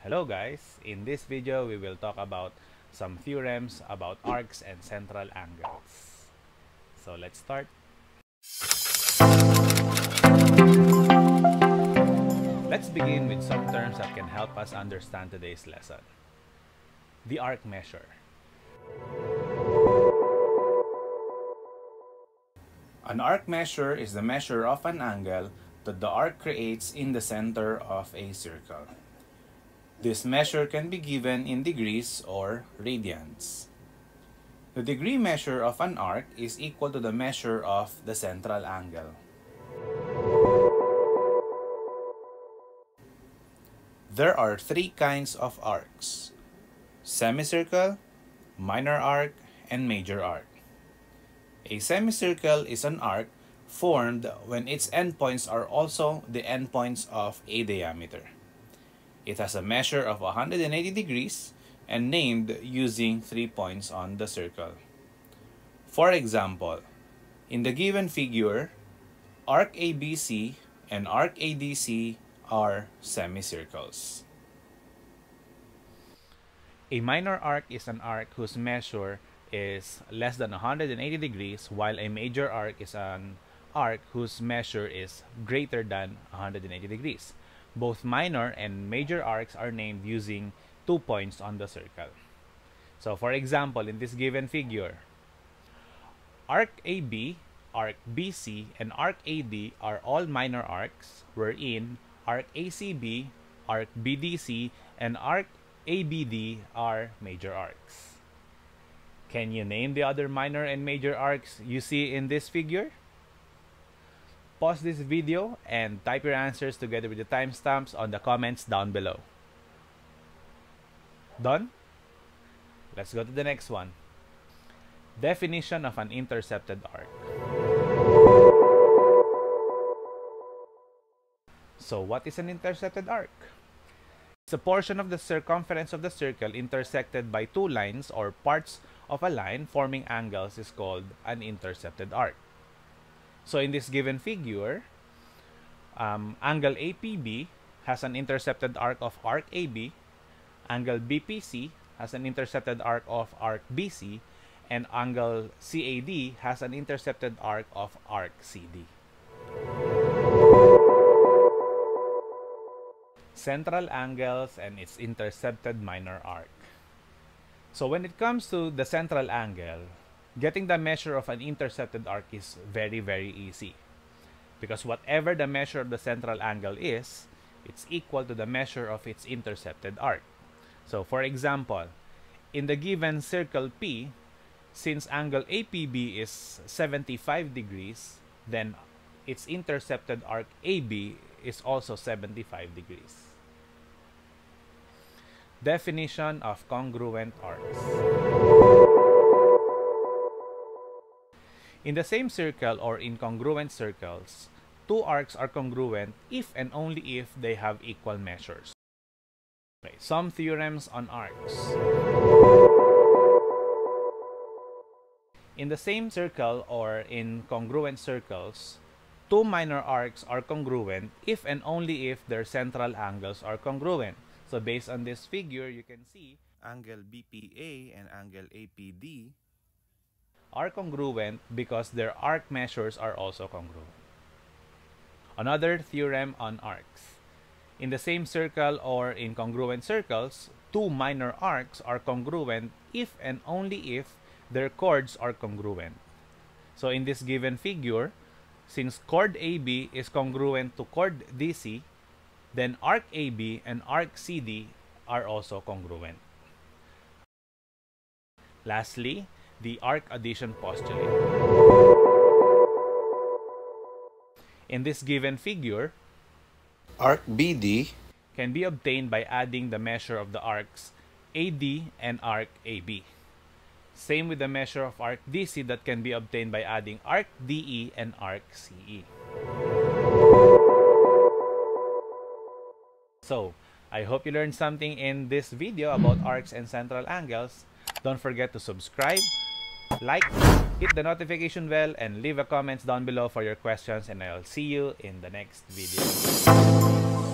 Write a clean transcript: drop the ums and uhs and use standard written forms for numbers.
Hello guys, in this video we will talk about some theorems about arcs and central angles. So let's start. Let's begin with some terms that can help us understand today's lesson. The arc measure. An arc measure is the measure of an angle that the arc creates in the center of a circle. This measure can be given in degrees or radians. The degree measure of an arc is equal to the measure of the central angle. There are three kinds of arcs: semicircle, minor arc, and major arc. A semicircle is an arc formed when its endpoints are also the endpoints of a diameter. It has a measure of 180 degrees and named using 3 points on the circle. For example, in the given figure, arc ABC and arc ADC are semicircles. A minor arc is an arc whose measure is less than 180 degrees, while a major arc is an arc whose measure is greater than 180 degrees. Both minor and major arcs are named using 2 points on the circle. So for example, in this given figure, arc AB, arc BC, and arc AD are all minor arcs, wherein arc ACB, arc BDC, and arc ABD are major arcs. Can you name the other minor and major arcs you see in this figure? Pause this video and type your answers together with the timestamps on the comments down below. Done? Let's go to the next one. Definition of an intercepted arc. So what is an intercepted arc? It's a portion of the circumference of the circle intersected by two lines or parts of a line forming angles is called an intercepted arc. So in this given figure, angle APB has an intercepted arc of arc AB, angle BPC has an intercepted arc of arc BC, and angle CAD has an intercepted arc of arc CD. Central angles and its intercepted minor arc. So when it comes to the central angle, getting the measure of an intercepted arc is very easy, because whatever the measure of the central angle is, it's equal to the measure of its intercepted arc. So for example, in the given circle P, since angle APB is 75 degrees, then its intercepted arc AB is also 75 degrees. Definition of congruent arcs. In the same circle or incongruent circles, two arcs are congruent if and only if they have equal measures. Okay, some theorems on arcs. In the same circle or incongruent circles, two minor arcs are congruent if and only if their central angles are congruent. So based on this figure, you can see angle BPA and angle APD are congruent because their arc measures are also congruent. Another theorem on arcs. In the same circle or incongruent circles, two minor arcs are congruent if and only if their chords are congruent. So in this given figure, since chord AB is congruent to chord DC, then arc AB and arc CD are also congruent. Lastly, the arc addition postulate. In this given figure, arc BD can be obtained by adding the measure of the arcs AD and arc AB. Same with the measure of arc DC that can be obtained by adding arc DE and arc CE. So, I hope you learned something in this video about arcs and central angles. Don't forget to subscribe, like, hit the notification bell, and leave a comment down below for your questions, and I'll see you in the next video.